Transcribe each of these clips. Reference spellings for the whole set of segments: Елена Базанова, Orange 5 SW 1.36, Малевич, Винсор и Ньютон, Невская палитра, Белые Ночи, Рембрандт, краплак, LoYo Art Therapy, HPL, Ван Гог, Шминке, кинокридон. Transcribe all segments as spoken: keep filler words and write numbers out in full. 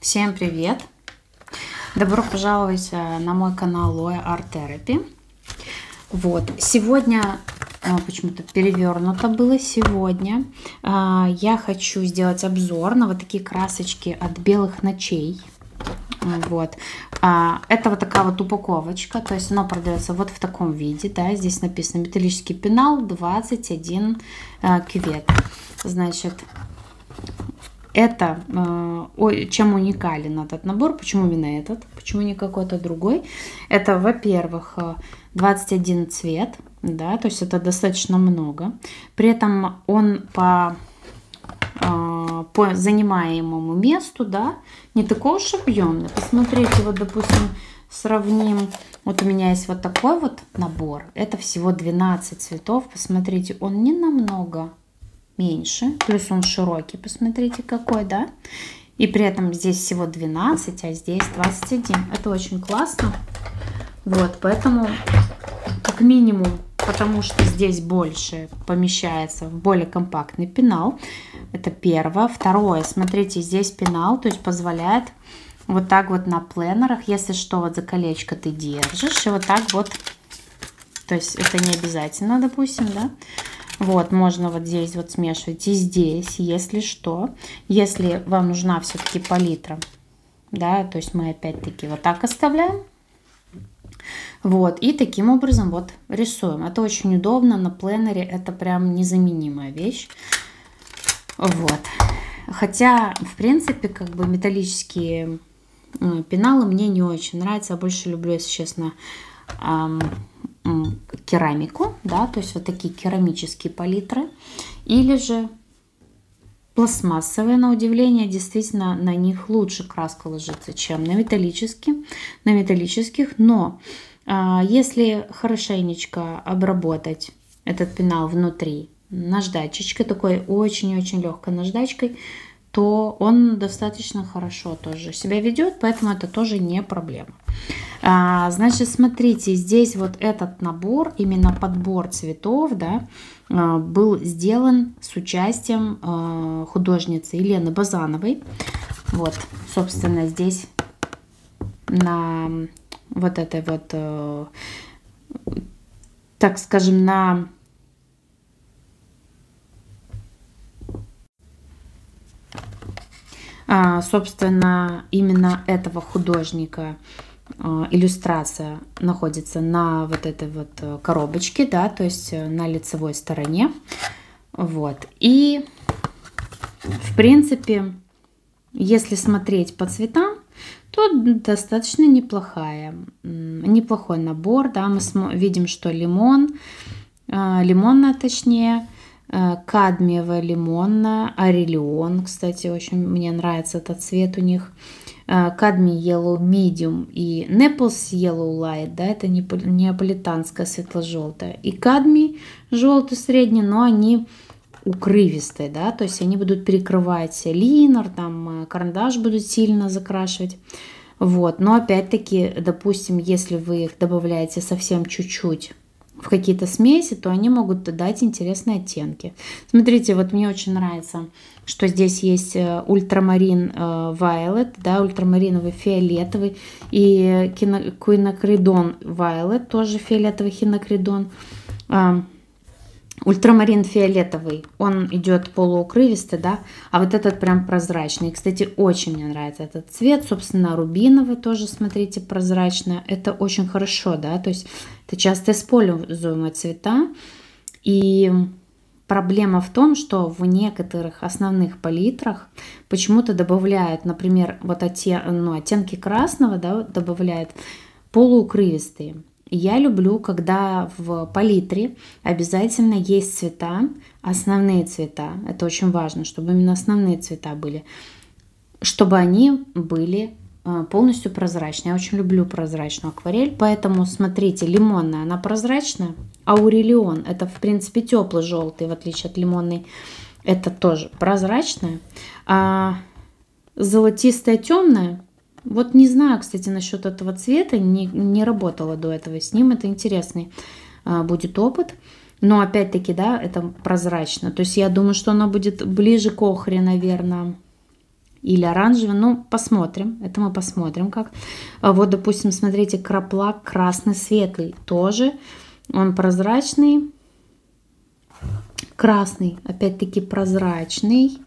Всем привет! Добро пожаловать на мой канал LoYo Art Therapy. Вот, сегодня, почему-то перевернуто было, сегодня я хочу сделать обзор на вот такие красочки от Белых Ночей. Вот, это вот такая вот упаковочка, то есть она продается вот в таком виде, да, здесь написано металлический пенал, двадцать один кювет, значит... Это, чем уникален этот набор, почему именно этот, почему не какой-то другой, это, во-первых, двадцать один цвет, да, то есть это достаточно много, при этом он по, по занимаемому месту, да, не такой уж объемный. Посмотрите, вот, допустим, сравним, вот у меня есть вот такой вот набор, это всего двенадцать цветов, посмотрите, он не намного меньше, плюс он широкий, посмотрите какой, да, и при этом здесь всего двенадцать, а здесь двадцать один, это очень классно, вот, поэтому как минимум, потому что здесь больше помещается в более компактный пенал, это первое. Второе, смотрите, здесь пенал, то есть позволяет вот так вот на пленерах, если что, вот за колечко ты держишь, и вот так вот, то есть это не обязательно, допустим, да. Вот, можно вот здесь вот смешивать и здесь, если что. Если вам нужна все-таки палитра, да, то есть мы опять-таки вот так оставляем. Вот, и таким образом вот рисуем. Это очень удобно, на пленере это прям незаменимая вещь. Вот, хотя, в принципе, как бы металлические пеналы мне не очень нравятся. Я больше люблю, если честно, керамику, да, то есть вот такие керамические палитры, или же пластмассовые, на удивление, действительно на них лучше краска ложится, чем на металлических, на металлических, но а, если хорошенечко обработать этот пенал внутри наждачечкой, такой очень-очень легкой наждачкой, то он достаточно хорошо тоже себя ведет, поэтому это тоже не проблема. А, значит, смотрите, здесь вот этот набор, именно подбор цветов, да, был сделан с участием а, художницы Елены Базановой. Вот, собственно, здесь на вот этой вот, так скажем, на... Собственно, именно этого художника иллюстрация находится на вот этой вот коробочке, да, то есть на лицевой стороне. Вот. И, в принципе, если смотреть по цветам, то достаточно неплохая, неплохой набор, да, мы видим, что лимон, лимонная, точнее, кадмиевая, лимонная, орелион, кстати, очень мне нравится этот цвет у них, кадмий yellow medium и Naples yellow light, да, это неаполитанская светло-желтая, и кадмий желтый средний, но они укрывистые, да, то есть они будут перекрывать линер, там карандаш будут сильно закрашивать. Вот, но опять-таки, допустим, если вы их добавляете совсем чуть-чуть в какие-то смеси, то они могут дать интересные оттенки. Смотрите, вот мне очень нравится, что здесь есть ультрамарин Violet, да, ультрамариновый фиолетовый, и кинокридон Violet, тоже фиолетовый кинокридон. Ультрамарин фиолетовый, он идет полуукрывистый, да, а вот этот прям прозрачный. Кстати, очень мне нравится этот цвет. Собственно, рубиновый тоже, смотрите, прозрачный. Это очень хорошо, да, то есть это часто используемые цвета. И проблема в том, что в некоторых основных палитрах почему-то добавляют, например, вот оттен... ну, оттенки красного, да, добавляют полуукрывистые. Я люблю, когда в палитре обязательно есть цвета, основные цвета. Это очень важно, чтобы именно основные цвета были, чтобы они были полностью прозрачные. Я очень люблю прозрачную акварель, поэтому смотрите, лимонная, она прозрачная, а аурелион, это в принципе теплый желтый, в отличие от лимонной, это тоже прозрачная. А золотистая темная, вот не знаю, кстати, насчет этого цвета, не, не работала до этого с ним, это интересный а, будет опыт, но опять-таки, да, это прозрачно, то есть я думаю, что она будет ближе к охре, наверное, или оранжевый, ну, посмотрим, это мы посмотрим как. Вот, допустим, смотрите, краплак красный светлый, тоже он прозрачный, красный, опять-таки прозрачный,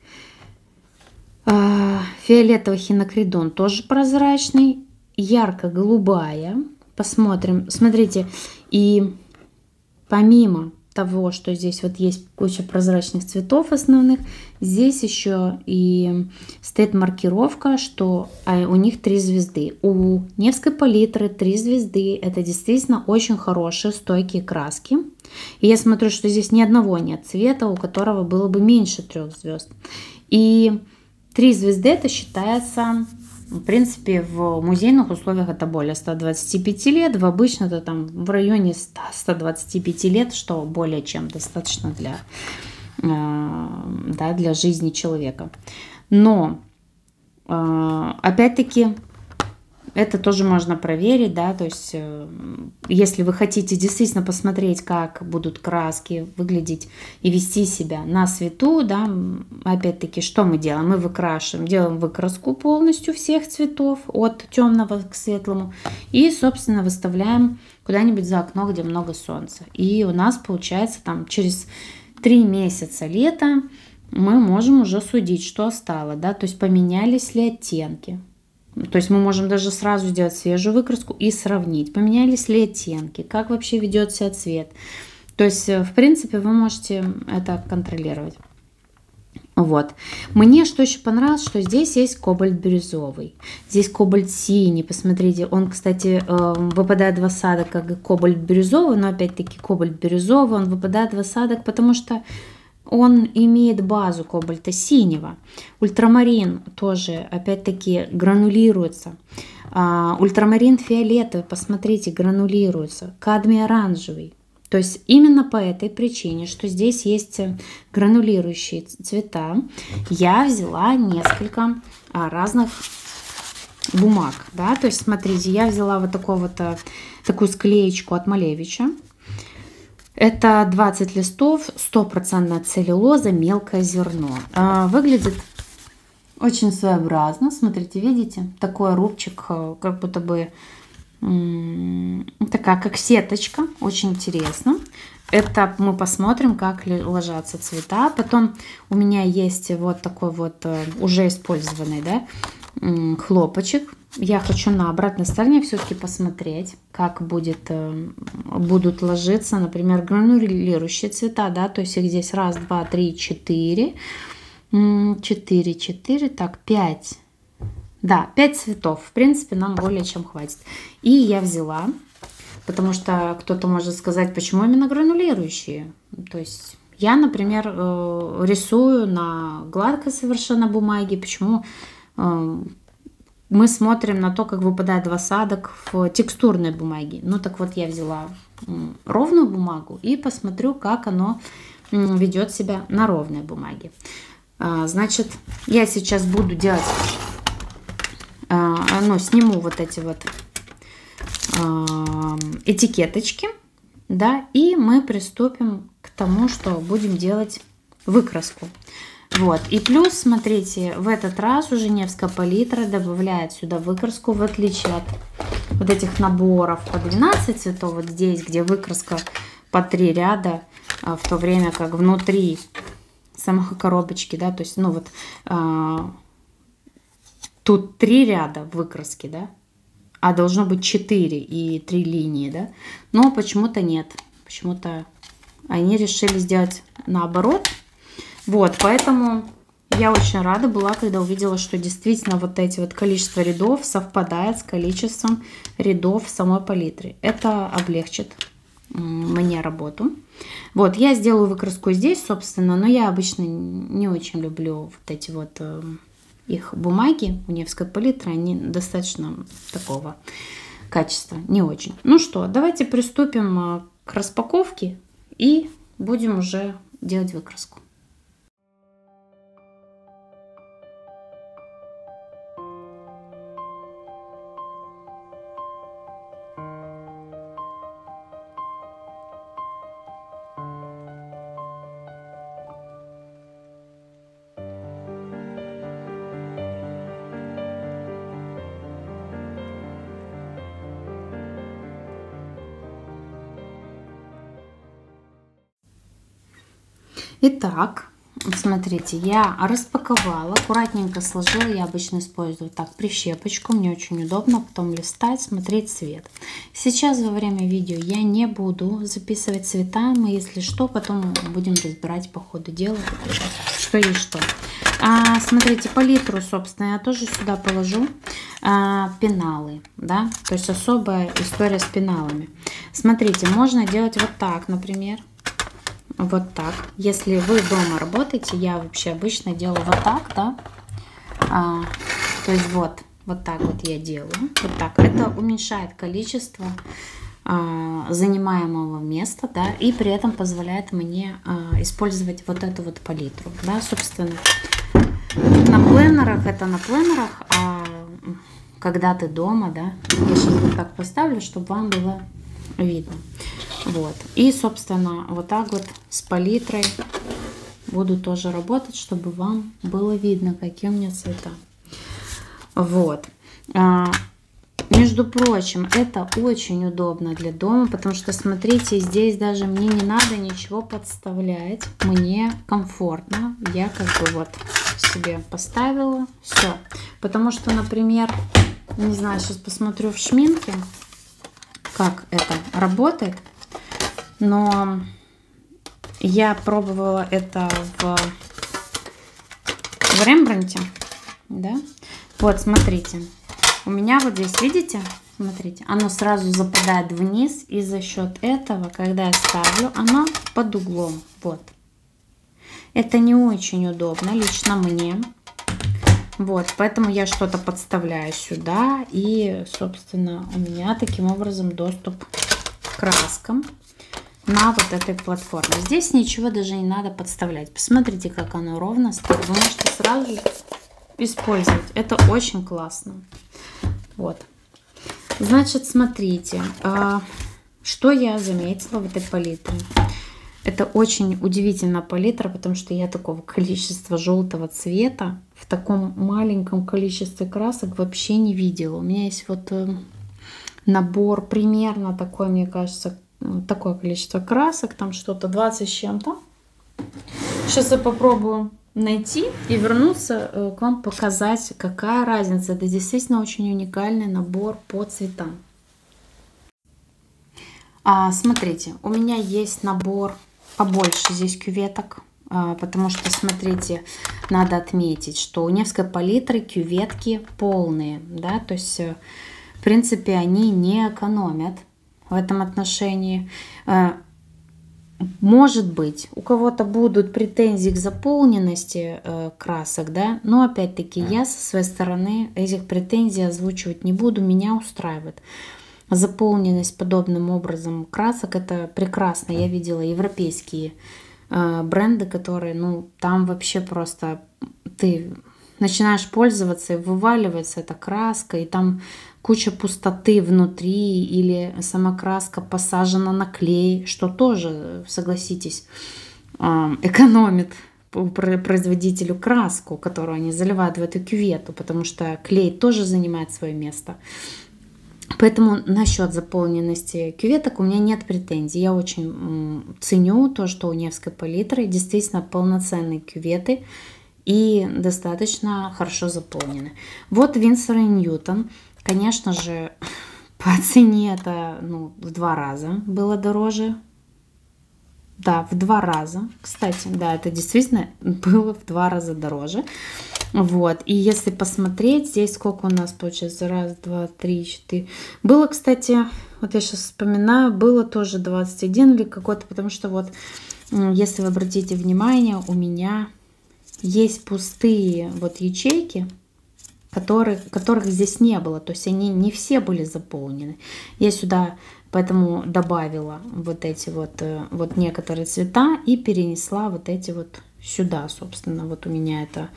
фиолетовый хинокридон тоже прозрачный, ярко-голубая, посмотрим, смотрите, и помимо того, что здесь вот есть куча прозрачных цветов основных, здесь еще и стоит маркировка, что у них три звезды. У Невской палитры три звезды. Это действительно очень хорошие стойкие краски. И я смотрю, что здесь ни одного нет цвета, у которого было бы меньше трех звезд. И три звезды это считается... В принципе, в музейных условиях это более ста двадцати пяти лет, в обычно это там в районе ста — ста двадцати пяти лет, что более чем достаточно для, да, для жизни человека. Но, опять-таки, это тоже можно проверить, да, то есть, если вы хотите действительно посмотреть, как будут краски выглядеть и вести себя на свету, да, опять-таки, что мы делаем? Мы выкрашиваем, делаем выкраску полностью всех цветов, от темного к светлому, и, собственно, выставляем куда-нибудь за окно, где много солнца. И у нас получается там через три месяца лета мы можем уже судить, что стало, да, то есть поменялись ли оттенки. То есть мы можем даже сразу сделать свежую выкраску и сравнить, поменялись ли оттенки, как вообще ведет себя цвет. То есть, в принципе, вы можете это контролировать. Вот. Мне что еще понравилось, что здесь есть кобальт бирюзовый, здесь кобальт синий, посмотрите, он, кстати, выпадает в осадок, как и кобальт бирюзовый, но опять-таки кобальт бирюзовый, он выпадает в осадок, потому что... Он имеет базу кобальта синего. Ультрамарин тоже, опять-таки, гранулируется. А, ультрамарин фиолетовый, посмотрите, гранулируется. Кадмий оранжевый. То есть именно по этой причине, что здесь есть гранулирующие цвета, я взяла несколько а, разных бумаг. Да? То есть, смотрите, я взяла вот такого вот, такую склеечку от Малевича. Это двадцать листов, сто процентов целлюлоза, мелкое зерно. Выглядит очень своеобразно. Смотрите, видите? Такой рубчик, как будто бы такая, как сеточка. Очень интересно. Это мы посмотрим, как ложатся цвета. Потом у меня есть вот такой вот уже использованный, да, хлопочек. Я хочу на обратной стороне все-таки посмотреть, как будет, будут ложиться, например, гранулирующие цвета, да, то есть их здесь раз, два, три, четыре, четыре, четыре, так, пять, да, пять цветов, в принципе, нам более чем хватит. И я взяла, потому что кто-то может сказать, почему именно гранулирующие, то есть... Я, например, рисую на гладкой совершенно бумаге, почему мы смотрим на то, как выпадает в осадок в текстурной бумаге. Ну так вот, я взяла ровную бумагу и посмотрю, как оно ведет себя на ровной бумаге. Значит, я сейчас буду делать, ну, сниму вот эти вот этикеточки, да, и мы приступим к тому, что будем делать выкраску. Вот, и плюс, смотрите, в этот раз уже Невская палитра добавляет сюда выкраску, в отличие от вот этих наборов по двенадцать цветов, вот здесь, где выкраска по три ряда, в то время как внутри самой коробочки, да, то есть, ну вот, а, тут три ряда выкраски, да, а должно быть четыре и три линии, да, но почему-то нет, почему-то они решили сделать наоборот. Вот, поэтому я очень рада была, когда увидела, что действительно вот эти вот количество рядов совпадает с количеством рядов самой палитры. Это облегчит мне работу. Вот, я сделаю выкраску здесь, собственно, но я обычно не очень люблю вот эти вот их бумаги у Невской палитры, они достаточно такого качества, не очень. Ну что, давайте приступим к распаковке и будем уже делать выкраску. Итак, смотрите, я распаковала, аккуратненько сложила. Я обычно использую так прищепочку, мне очень удобно потом листать, смотреть цвет. Сейчас во время видео я не буду записывать цвета, мы, если что, потом будем разбирать по ходу дела, что и что. А, смотрите, палитру, собственно, я тоже сюда положу. А, пеналы, да, то есть особая история с пеналами. Смотрите, можно делать вот так, например. Вот так. Если вы дома работаете, я вообще обычно делаю вот так, да. А, то есть вот, вот так вот я делаю. Вот так. Это уменьшает количество а, занимаемого места, да, и при этом позволяет мне а, использовать вот эту вот палитру, да, собственно. На пленерах, это на пленерах, а когда ты дома, да, я сейчас вот так поставлю, чтобы вам было видно. Вот. И, собственно, вот так вот с палитрой буду тоже работать, чтобы вам было видно, какие у меня цвета. Вот. А, между прочим, это очень удобно для дома, потому что, смотрите, здесь даже мне не надо ничего подставлять. Мне комфортно. Я как бы вот себе поставила. Все. Потому что, например, не знаю, сейчас посмотрю в шминке, как это работает. Но я пробовала это в, в Рембрандте, да? Вот, смотрите, у меня вот здесь, видите, смотрите, оно сразу западает вниз, и за счет этого, когда я ставлю, оно под углом, вот. Это не очень удобно лично мне, вот, поэтому я что-то подставляю сюда, и, собственно, у меня таким образом доступ к краскам на вот этой платформе. Здесь ничего даже не надо подставлять. Посмотрите, как оно ровно стоит. Вы можете сразу использовать. Это очень классно. Вот. Значит, смотрите, что я заметила в этой палитре. Это очень удивительная палитра, потому что я такого количества желтого цвета в таком маленьком количестве красок вообще не видела. У меня есть вот набор примерно такой, мне кажется, такое количество красок, там что-то двадцать с чем-то. Сейчас я попробую найти и вернуться к вам, показать, какая разница. Это действительно очень уникальный набор по цветам. А, смотрите, у меня есть набор побольше здесь кюветок, а, потому что, смотрите, надо отметить, что у Невской палитры кюветки полные, да, то есть, в принципе, они не экономят в этом отношении. Может быть, у кого-то будут претензии к заполненности красок, да, но опять-таки я со своей стороны этих претензий озвучивать не буду, меня устраивает. Заполненность подобным образом красок — это прекрасно. Я видела европейские бренды, которые, ну, там вообще просто ты начинаешь пользоваться, и вываливается эта краска, и там куча пустоты внутри, или сама краска посажена на клей, что тоже, согласитесь, экономит производителю краску, которую они заливают в эту кювету, потому что клей тоже занимает свое место. Поэтому насчет заполненности кюветок у меня нет претензий. Я очень ценю то, что у Невской палитры действительно полноценные кюветы и достаточно хорошо заполнены. Вот Винсор и Ньютон. Конечно же, по цене это, ну, в два раза было дороже. Да, в два раза. Кстати, да, это действительно было в два раза дороже. Вот. И если посмотреть, здесь сколько у нас получается? Раз, два, три, четыре. Было, кстати, вот я сейчас вспоминаю, было тоже двадцать один или какой-то, потому что вот, если вы обратите внимание, у меня есть пустые вот ячейки, Которых, которых здесь не было, то есть они не все были заполнены. Я сюда поэтому добавила вот эти вот, вот некоторые цвета и перенесла вот эти вот сюда, собственно. Вот у меня это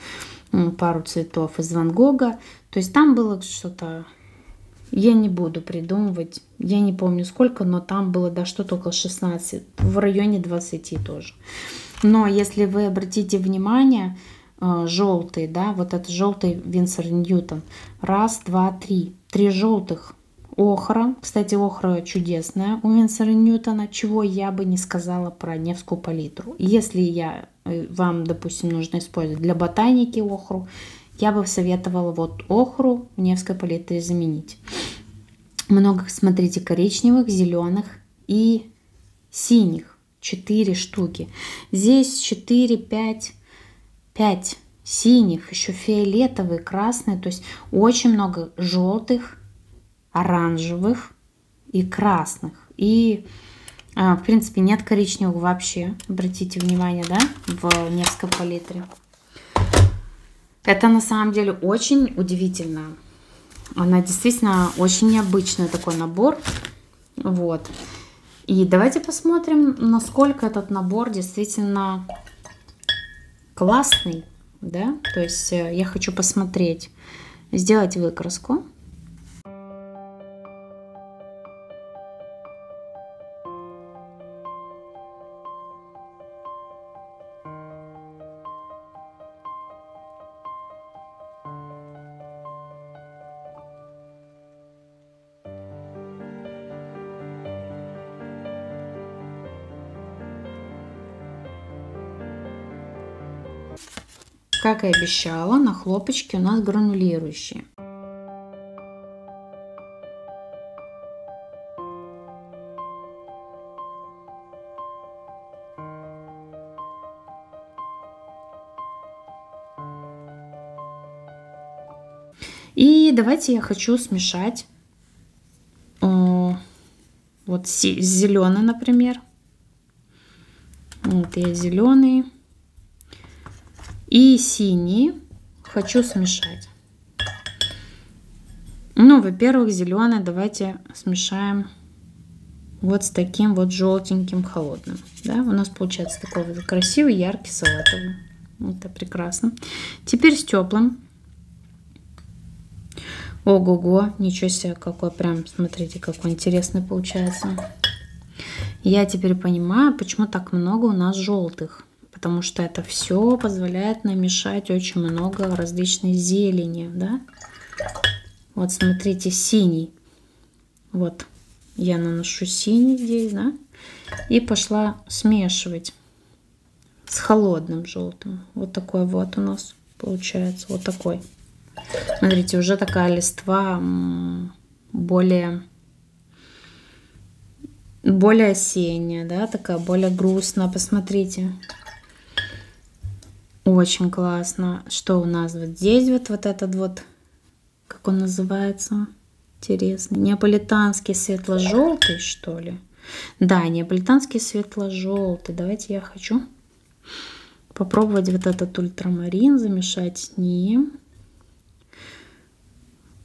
пару цветов из Ван Гога, то есть там было что-то, я не буду придумывать, я не помню сколько, но там было, да, что-то около шестнадцати, в районе двадцати тоже. Но если вы обратите внимание, желтый, да, вот этот желтый Винсор и Ньютон. Раз, два, три. Три желтых Охра. Кстати, охра чудесная у Винсера Ньютона, чего я бы не сказала про Невскую палитру. Если я, вам, допустим, нужно использовать для ботаники охру, я бы советовала вот охру в Невской палитре заменить. Много, смотрите, коричневых, зеленых и синих. четыре штуки. Здесь четыре, пять, пять синих, еще фиолетовые, красные. То есть очень много желтых, оранжевых и красных. И, а, в принципе, нет коричневых вообще. Обратите внимание, да, в Невской палитре. Это на самом деле очень удивительно. Она действительно очень необычный такой набор. Вот. И давайте посмотрим, насколько этот набор действительно классный. Да? То есть я хочу посмотреть, сделать выкраску. Как и обещала, на хлопочке у нас гранулирующие. И давайте я хочу смешать вот зеленый, например. Вот я зеленый. И синие хочу смешать. Ну, во-первых, зеленый давайте смешаем вот с таким вот желтеньким холодным. Да? У нас получается такой вот красивый, яркий, салатовый. Это прекрасно. Теперь с теплым. Ого-го, ничего себе, какой прям, смотрите, какой интересный получается. Я теперь понимаю, почему так много у нас желтых. Потому что это все позволяет намешать очень много различной зелени, да? Вот смотрите, синий. Вот я наношу синий здесь, да? И пошла смешивать с холодным желтым. Вот такой вот у нас получается, вот такой. Смотрите, уже такая листва более... более осенняя, да? Такая более грустная, посмотрите. Очень классно. Что у нас вот здесь вот, вот этот вот, как он называется, интересно, неаполитанский светло-желтый, что ли? Да, неаполитанский светло-желтый. Давайте я хочу попробовать вот этот ультрамарин, замешать с ним.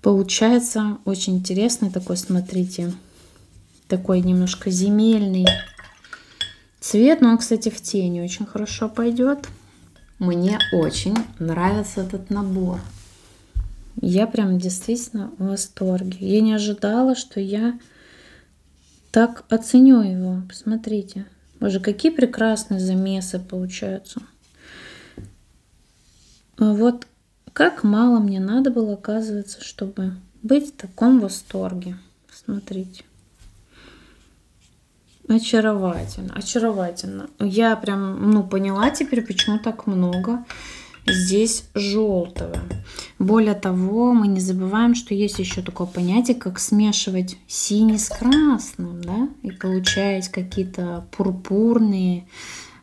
Получается очень интересный такой, смотрите, такой немножко земельный цвет, но он, кстати, в тени очень хорошо пойдет. Мне очень нравится этот набор. Я прям действительно в восторге. Я не ожидала, что я так оценю его. Посмотрите. Боже, какие прекрасные замесы получаются. Вот как мало мне надо было, оказывается, чтобы быть в таком восторге. Смотрите. Очаровательно, очаровательно. Я прям, ну, поняла теперь, почему так много здесь желтого. Более того, мы не забываем, что есть еще такое понятие, как смешивать синий с красным, да, и получать какие-то пурпурные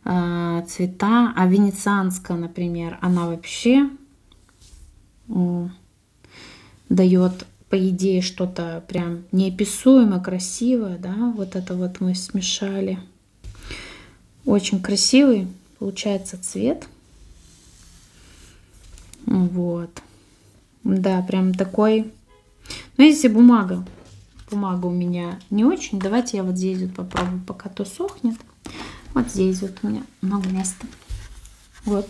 э, цвета. А венецианская, например, она вообще э, дает... по идее, что-то прям неописуемо красивое, да, вот это вот мы смешали. Очень красивый получается цвет. Вот. Да, прям такой. Ну, если бумага, бумага у меня не очень, давайте я вот здесь вот попробую, пока то сохнет. Вот здесь вот у меня много места. Вот.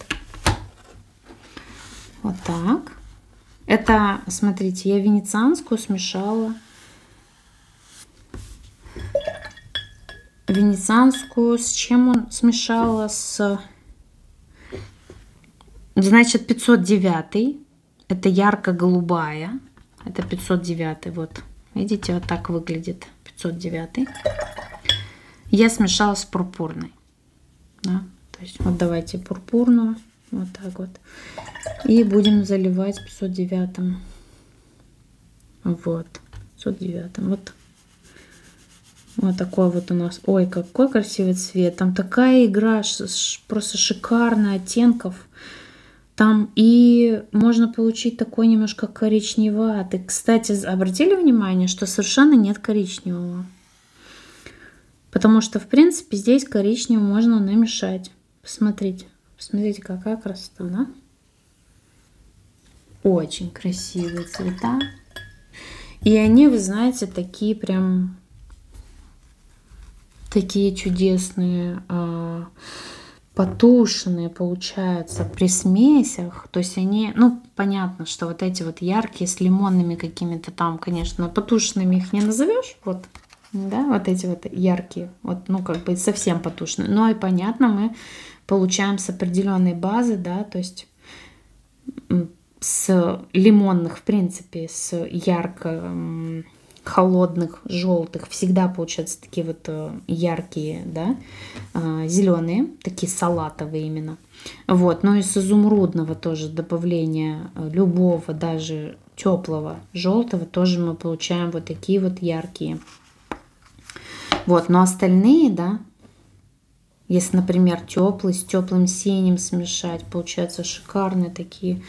Вот так. Это, смотрите, я венецианскую смешала, венецианскую с чем он смешала, с, значит, пятьсот девятый, это ярко-голубая, это пятьсот девятый, вот, Видите, вот так выглядит пятьсот девятый. Я смешала с пурпурной. Да? То есть вот давайте пурпурную. Вот так вот. И будем заливать пятьсот девятым. Вот. пятьсот девятым. Вот. Вот такой вот у нас. Ой, какой красивый цвет. Там такая игра, просто шикарная оттенков. Там и можно получить такой немножко коричневатый. Кстати, обратили внимание, что совершенно нет коричневого. Потому что, в принципе, здесь коричневый можно намешать. Посмотрите. Посмотрите, какая красота, да? Очень красивые цвета. И они, вы знаете, такие прям... Такие чудесные, потушенные получаются при смесях. То есть они, ну, понятно, что вот эти вот яркие с лимонными какими-то там, конечно, потушенными их не назовешь. Вот, да, вот эти вот яркие, вот, ну, как бы совсем потушенные. Но и понятно, мы получаем с определенной базы, да, то есть с лимонных, в принципе, с ярко... холодных, желтых, всегда получаются такие вот яркие, да, зеленые, такие салатовые именно. Вот, но из изумрудного тоже добавления любого, даже теплого желтого, тоже мы получаем вот такие вот яркие. Вот, но остальные, да, если, например, теплый с теплым синим смешать, получаются шикарные такие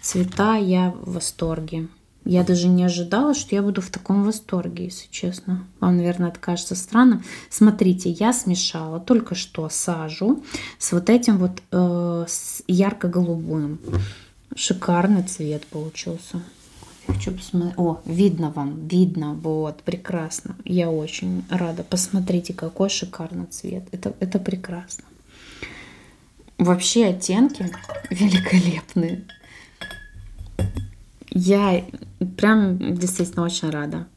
цвета, я в восторге. Я даже не ожидала, что я буду в таком восторге, если честно. Вам, наверное, это кажется странным. Смотрите, я смешала только что сажу с вот этим вот э, ярко-голубым. Шикарный цвет получился. Я хочу посмотреть. О, видно вам, видно, вот, прекрасно. Я очень рада. Посмотрите, какой шикарный цвет. Это, это прекрасно. Вообще оттенки великолепные. Я прям действительно очень рада,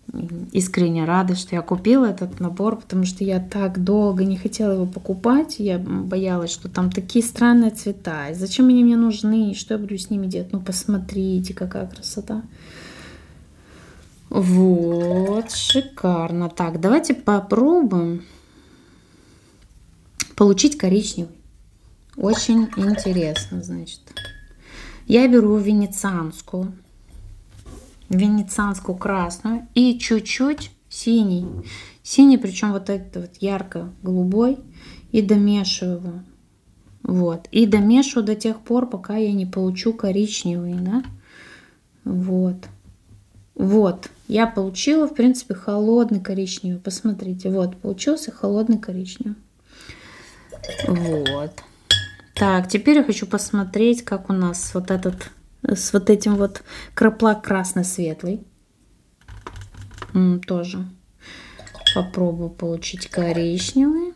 искренне рада, что я купила этот набор, потому что я так долго не хотела его покупать, я боялась, что там такие странные цвета, и зачем они мне нужны, и что я буду с ними делать, ну посмотрите, какая красота. Вот, шикарно. Так, давайте попробуем получить коричневый, очень интересно, значит. Я беру венецианскую. Венецианскую красную и чуть-чуть синий. Синий, причем вот этот вот ярко-голубой. И домешиваю его. Вот. И домешиваю до тех пор, пока я не получу коричневый. Да? Вот. Вот. Я получила, в принципе, холодный коричневый. Посмотрите. Вот. Получился холодный коричневый. Вот. Так. Теперь я хочу посмотреть, как у нас вот этот... С вот этим вот краплак красно-светлый. Тоже попробую получить коричневый.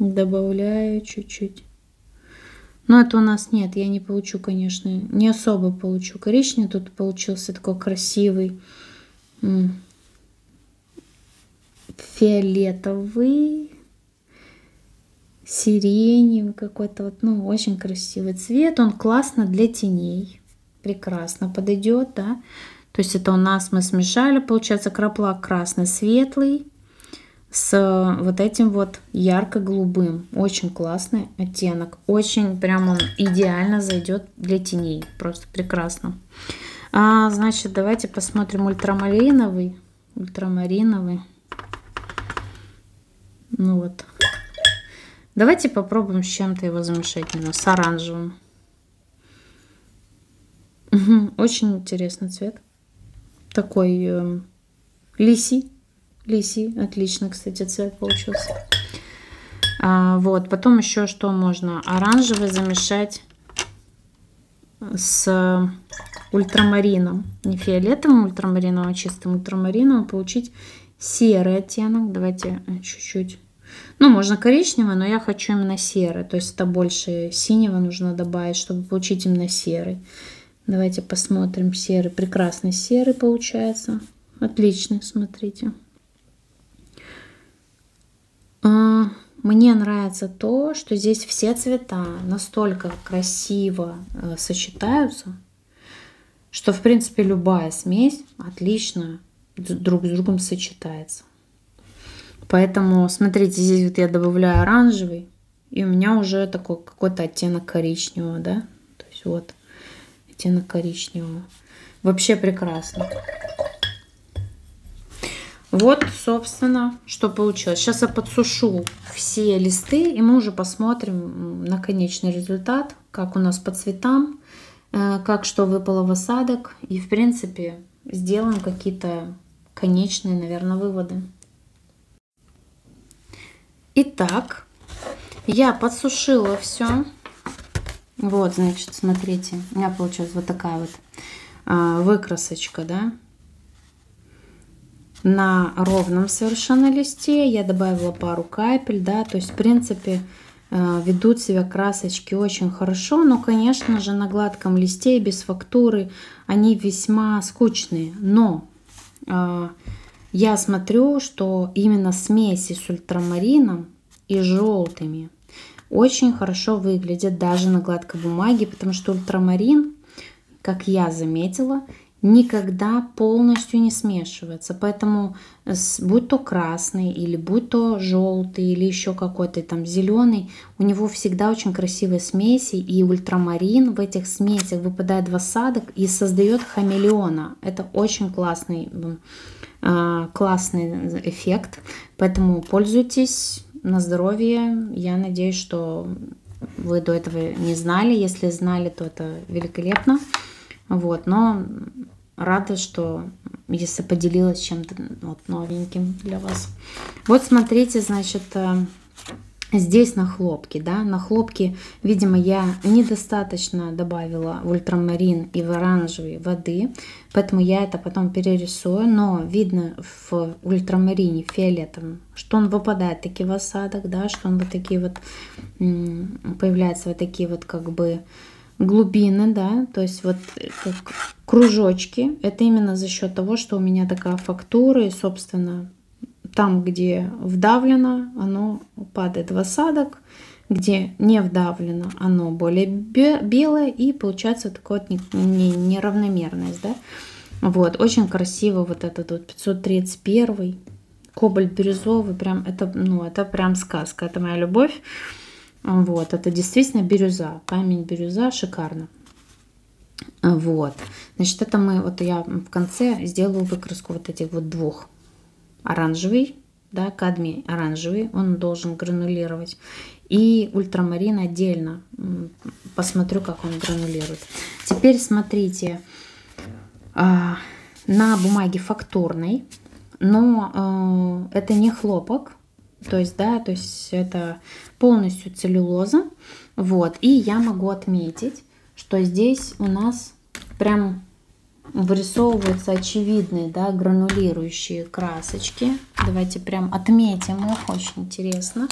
Добавляю чуть-чуть. Но это у нас нет, я не получу, конечно, не особо получу коричневый. Тут получился такой красивый фиолетовый. Сиреневый какой-то, вот, ну, очень красивый цвет. Он классно для теней. Прекрасно подойдет, да. То есть это у нас мы смешали, получается, краплак красно-светлый с вот этим вот ярко-голубым. Очень классный оттенок. Очень прям он идеально зайдет для теней. Просто прекрасно. А, значит, давайте посмотрим ультрамариновый. Ультрамариновый. Ну вот. Давайте попробуем с чем-то его замешать, именно с оранжевым. Очень интересный цвет. Такой э, лисий. Лисий. Отлично, кстати, цвет получился. А, вот. Потом еще что можно? Оранжевый замешать с ультрамарином. Не фиолетовым ультрамарином, а чистым ультрамарином. Получить серый оттенок. Давайте чуть-чуть. Ну, можно коричневый, но я хочу именно серый. То есть это больше синего нужно добавить, чтобы получить именно серый. Давайте посмотрим серый. Прекрасный серый получается. Отличный, смотрите. Мне нравится то, что здесь все цвета настолько красиво сочетаются, что, в принципе, любая смесь отлично друг с другом сочетается. Поэтому, смотрите, здесь вот я добавляю оранжевый, и у меня уже такой какой-то оттенок коричневого, да? То есть вот оттенок коричневого. Вообще прекрасно. Вот, собственно, что получилось. Сейчас я подсушу все листы, и мы уже посмотрим на конечный результат, как у нас по цветам, как что выпало в осадок. И, в принципе, сделаем какие-то конечные, наверное, выводы. Итак, я подсушила все. Вот, значит, смотрите, у меня получилась вот такая вот выкрасочка, да. На ровном совершенно листе я добавила пару капель, да, то есть, в принципе, ведут себя красочки очень хорошо, но, конечно же, на гладком листе и без фактуры они весьма скучные. Но э, я смотрю, что именно смеси с ультрамарином и желтыми очень хорошо выглядят даже на гладкой бумаге, потому что ультрамарин, как я заметила, никогда полностью не смешивается, поэтому будь то красный или будь то желтый или еще какой-то там зеленый, у него всегда очень красивые смеси, и ультрамарин в этих смесях выпадает в осадок и создает хамелеона. Это очень классный, классный эффект, поэтому пользуйтесь на здоровье. Я надеюсь, что вы до этого не знали, если знали, то это великолепно. Вот, но рада, что если поделилась чем-то вот новеньким для вас. Вот смотрите, значит, здесь на хлопке, да, на хлопке, видимо, я недостаточно добавила в ультрамарин и в оранжевый воды, поэтому я это потом перерисую, но видно в ультрамарине фиолетовом, что он выпадает таки в осадок, да, что он вот такие вот, появляются вот такие вот как бы глубины, да, то есть вот как кружочки, это именно за счет того, что у меня такая фактура, и, собственно, там, где вдавлено, оно падает в осадок, где не вдавлено, оно более белое, и получается вот такая вот неравномерность, да. Вот, очень красиво вот этот вот пятьсот тридцать первый, кобальт бирюзовый, прям, это, ну, это прям сказка, это моя любовь. Вот, это действительно бирюза, камень бирюза, шикарно. Вот, значит, это мы, вот я в конце сделаю выкраску вот этих вот двух. Оранжевый, да, кадмий оранжевый, он должен гранулировать. И ультрамарин отдельно, посмотрю, как он гранулирует. Теперь смотрите, на бумаге фактурной, но это не хлопок. То есть, да, то есть это полностью целлюлоза. Вот, и я могу отметить, что здесь у нас прям вырисовываются очевидные, да, гранулирующие красочки. Давайте прям отметим их, очень интересно.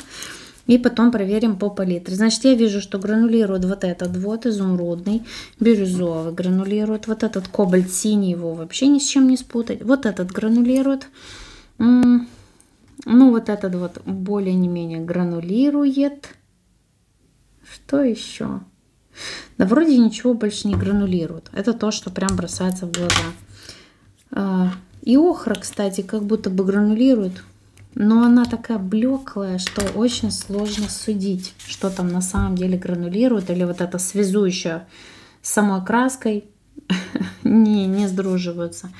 И потом проверим по палитре. Значит, я вижу, что гранулирует вот этот вот изумрудный, бирюзовый гранулирует, вот этот кобальт синий, его вообще ни с чем не спутать. Вот этот гранулирует. Ну, вот этот вот более не менее гранулирует. Что еще? Да вроде ничего больше не гранулирует. Это то, что прям бросается в глаза. И охра, кстати, как будто бы гранулирует. Но она такая блеклая, что очень сложно судить, что там на самом деле гранулирует. Или вот это связующее с самой краской не, не сдруживаются.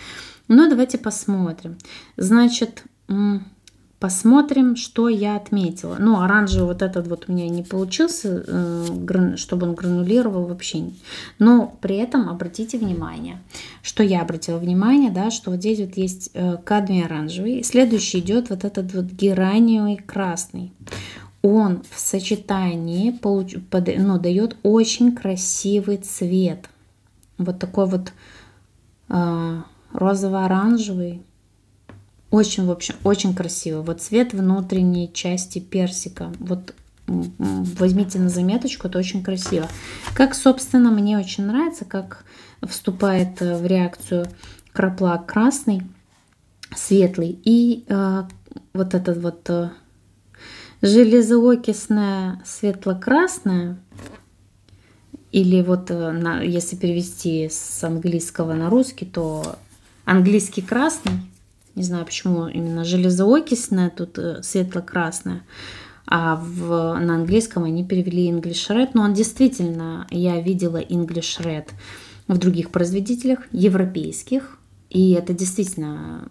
Но давайте посмотрим. Значит... Посмотрим, что я отметила. Ну, оранжевый вот этот вот у меня не получился, чтобы он гранулировал вообще. Но при этом обратите внимание, что я обратила внимание, да, что вот здесь вот есть кадмий оранжевый. Следующий идет вот этот вот гераниевый красный. Он в сочетании получ... ну, дает очень красивый цвет. Вот такой вот э, розово-оранжевый. Очень, в общем, очень красиво. Вот цвет внутренней части персика. Вот возьмите на заметочку, это очень красиво. Как, собственно, мне очень нравится, как вступает в реакцию краплак красный, светлый. И э, вот этот вот э, железоокисное светло-красное Или вот на, если перевести с английского на русский, то английский красный, не знаю почему именно железоокисная, тут светло-красная, а в, на английском они перевели English Red, но он действительно, я видела English Red в других производителях, европейских, и это действительно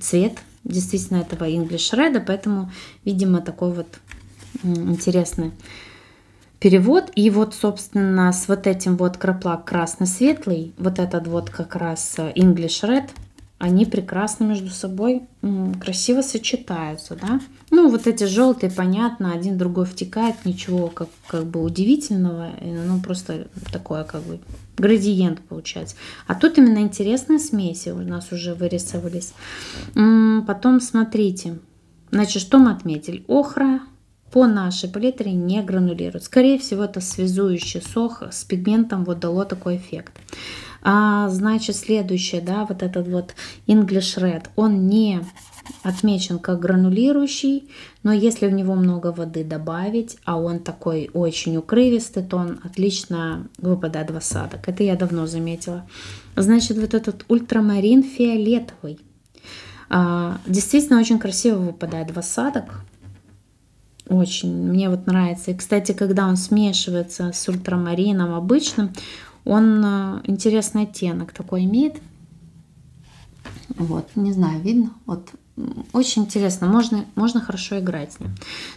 цвет, действительно этого English Red, поэтому, видимо, такой вот интересный перевод. И вот, собственно, с вот этим вот краплак красно-светлый, вот этот вот как раз English Red, они прекрасно между собой красиво сочетаются, да. Ну, вот эти желтые, понятно, один другой втекает, ничего как, как бы удивительного, ну, просто такое как бы градиент получается. А тут именно интересные смеси у нас уже вырисовались. Потом смотрите, значит, что мы отметили? Охра по нашей палитре не гранулирует. Скорее всего, это связующий сох с пигментом вот дало такой эффект. А, значит, следующее, да, вот этот вот English Red, он не отмечен как гранулирующий, но если в него много воды добавить, а он такой очень укрывистый, то он отлично выпадает в осадок. Это я давно заметила. Значит, вот этот ультрамарин фиолетовый, а, действительно очень красиво выпадает в осадок. Очень, мне вот нравится. И, кстати, когда он смешивается с ультрамарином обычным, он интересный оттенок такой имеет. Вот, не знаю, видно. Вот, очень интересно, можно, можно хорошо играть с ним.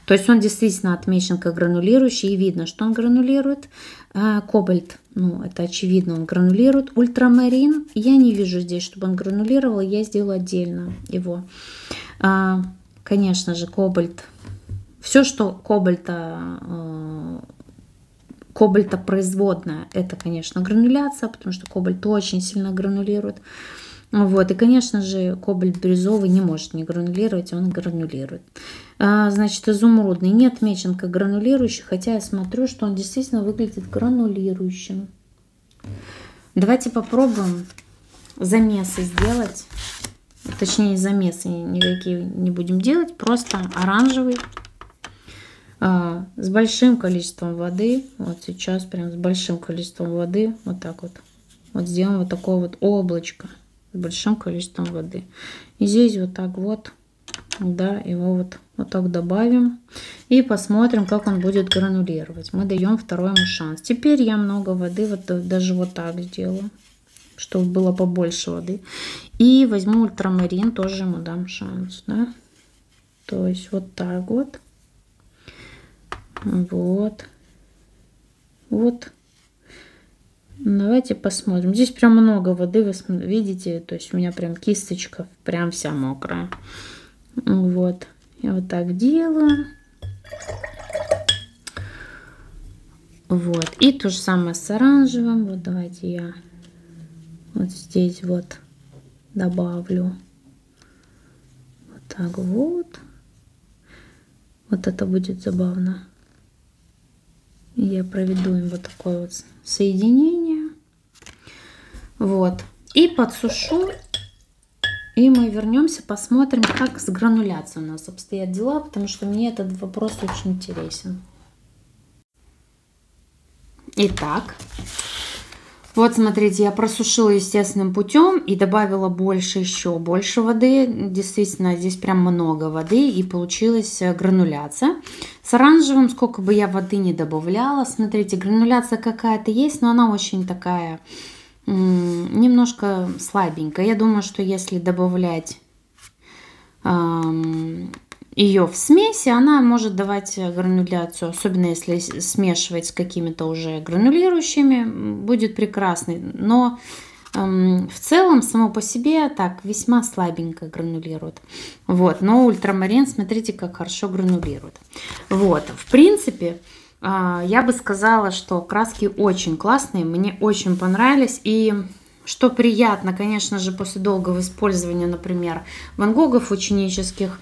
То есть он действительно отмечен как гранулирующий, и видно, что он гранулирует. Кобальт, ну, это очевидно, он гранулирует. Ультрамарин, я не вижу здесь, чтобы он гранулировал, я сделала отдельно его. Конечно же, кобальт. Все, что кобальта... Кобальта производная, это, конечно, грануляция, потому что кобальт очень сильно гранулирует. Вот, и, конечно же, кобальт бирюзовый не может не гранулировать, он гранулирует. А, значит, изумрудный не отмечен как гранулирующий, хотя я смотрю, что он действительно выглядит гранулирующим. Давайте попробуем замесы сделать. Точнее, замесы никакие не будем делать, просто оранжевый. С большим количеством воды, вот сейчас прям с большим количеством воды, вот так вот, вот сделаем вот такое вот облачко с большим количеством воды. И здесь вот так вот, да, его вот, вот так добавим и посмотрим, как он будет гранулировать. Мы даем второй ему шанс. Теперь я много воды, вот даже вот так сделаю, чтобы было побольше воды. И возьму ультрамарин, тоже ему дам шанс, да. То есть вот так вот. Вот, вот, давайте посмотрим. Здесь прям много воды, вы видите, то есть у меня прям кисточка прям вся мокрая. Вот, я вот так делаю. Вот, и то же самое с оранжевым. Вот давайте я вот здесь вот добавлю. Вот так вот. Вот это будет забавно. Я проведу им вот такое вот соединение. Вот. И подсушу. И мы вернемся, посмотрим, как с грануляцией у нас обстоят дела, потому что мне этот вопрос очень интересен. Итак. Вот, смотрите, я просушила естественным путем и добавила больше, еще больше воды. Действительно, здесь прям много воды, и получилась грануляция. С оранжевым, сколько бы я воды не добавляла, смотрите, грануляция какая-то есть, но она очень такая, немножко слабенькая. Я думаю, что если добавлять ее в смеси, она может давать грануляцию, особенно если смешивать с какими-то уже гранулирующими, будет прекрасный. Но эм, в целом само по себе так весьма слабенько гранулирует. Вот, но ультрамарин, смотрите, как хорошо гранулирует. Вот, в принципе, э, я бы сказала, что краски очень классные, мне очень понравились. И что приятно, конечно же, после долгого использования, например, Ван Гогов ученических,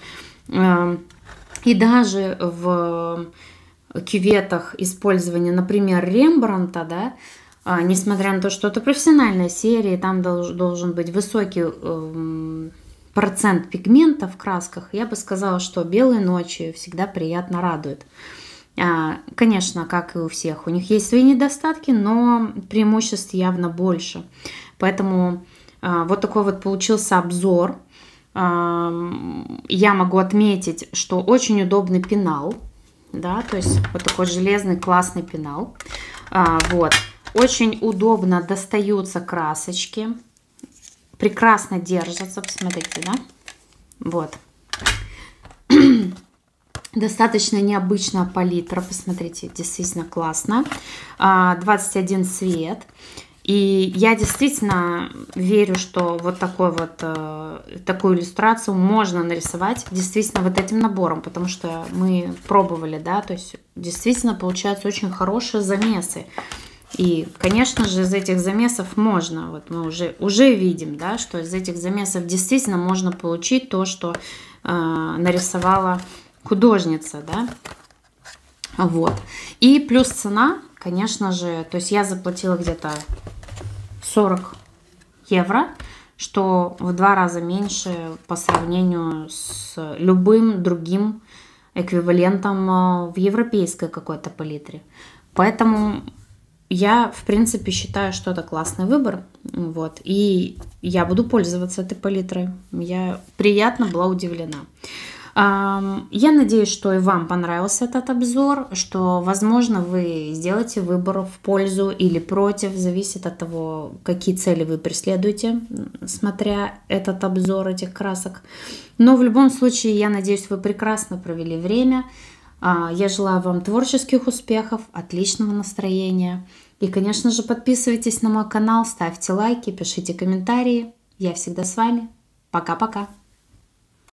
и даже в кюветах использования, например, Рембрандта, да, несмотря на то, что это профессиональная серия, там должен быть высокий процент пигмента в красках, я бы сказала, что «Белые ночи» всегда приятно радуют. Конечно, как и у всех, у них есть свои недостатки, но преимуществ явно больше. Поэтому вот такой вот получился обзор. Я могу отметить, что очень удобный пенал, да, то есть вот такой железный классный пенал. Вот. Очень удобно достаются красочки, прекрасно держатся, посмотрите, да, вот. Достаточно необычная палитра, посмотрите, действительно классно, двадцать один цвет. И я действительно верю, что вот, такой вот такую иллюстрацию можно нарисовать действительно вот этим набором, потому что мы пробовали, да, то есть действительно получаются очень хорошие замесы. И, конечно же, из этих замесов можно, вот мы уже, уже видим, да, что из этих замесов действительно можно получить то, что э, нарисовала художница, да. Вот. И плюс цена, конечно же, то есть я заплатила где-то сорок евро, что в два раза меньше по сравнению с любым другим эквивалентом в европейской какой-то палитре. Поэтому я, в принципе, считаю, что это классный выбор, вот, и я буду пользоваться этой палитрой. Я приятно была удивлена. Я надеюсь, что и вам понравился этот обзор, что, возможно, вы сделаете выбор в пользу или против, зависит от того, какие цели вы преследуете, смотря этот обзор этих красок. Но в любом случае, я надеюсь, вы прекрасно провели время. Я желаю вам творческих успехов, отличного настроения. И, конечно же, подписывайтесь на мой канал, ставьте лайки, пишите комментарии. Я всегда с вами. Пока-пока!